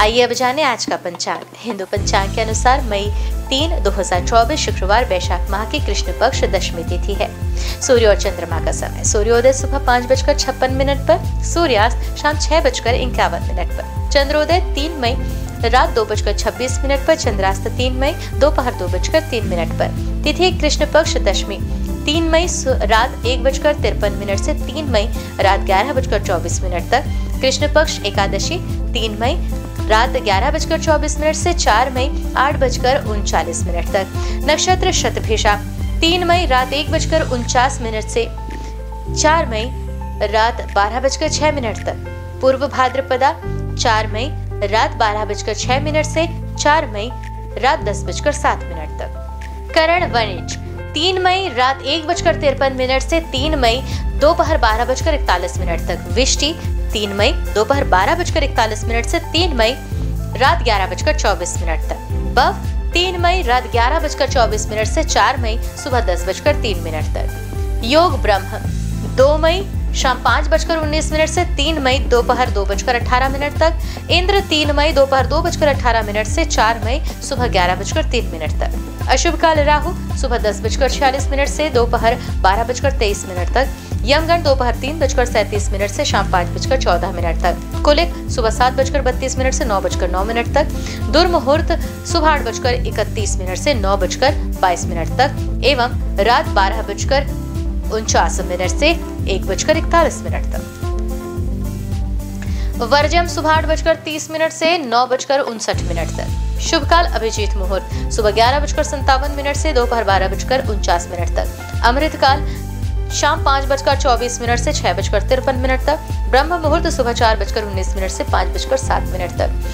आइए अब जाने आज का पंचांग। हिंदू पंचांग के अनुसार मई 3, 2024 शुक्रवार बैशाख माह की कृष्ण पक्ष दशमी तिथि है। सूर्य और चंद्रमा का समय। सूर्योदय सुबह 5:56 पर, सूर्यास्त शाम 6:51 पर। चंद्रोदय 3 मई रात 2:26 पर, चंद्रास्त 3 मई दोपहर 2:03 पर। तिथि कृष्ण पक्ष दशमी 3 मई रात 1:53 से 3 मई रात 11:24 तक। कृष्ण पक्ष एकादशी 3 मई रात 11:24 से 4 मई 8:39 तक। नक्षत्र शतभिषा 3 मई रात 1:49 से 4 मई रात 12:06 तक। पूर्व भाद्रपदा 4 मई रात 12:06 से 4 मई रात 10:07 तक। करण वणिज 3 मई रात 1:53 से 3 मई दोपहर 12:41 तक। विष्टि 3 मई दोपहर 12:41 से 3 मई रात 11:24 तक। बव 3 मई रात 11:24 से 4 मई सुबह 10:03 तक। योग ब्रह्म 2 मई शाम 5:19 से 3 मई दोपहर 2:18 तक। इंद्र 3 मई दोपहर 2:18 से 4 मई सुबह 11:03 तक। अशुभ काल राहु सुबह 10:46 से दोपहर 12:23 तक। यमगण दोपहर 3:37 से शाम 5:14 तक। कुलिक सुबह 7:32 से 9:09 तक। दुर्मुहूर्त सुबह 8:31 से 9:22 तक एवं रात 12:49 से 1:41 तक। वर्ज्यम सुबह 8:30 से 9:59 तक। शुभ काल अभिजीत मुहूर्त सुबह 11:57 से दोपहर 12:49 तक। अमृत काल शाम 5:24 से 6:53 तक। ब्रह्म मुहूर्त सुबह 4:19 से 5:07 तक।